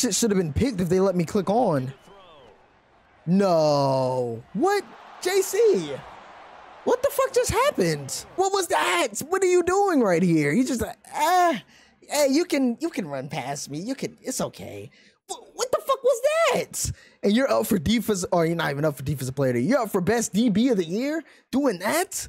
Shit should have been picked if they let me click on. No. What? JC. What the fuck just happened? What was that? What are you doing right here? You just like, hey, you can run past me. You can, it's okay. What the fuck was that? And you're up for defense, or you're not even up for defensive player of the year. You're up for best DB of the year doing that?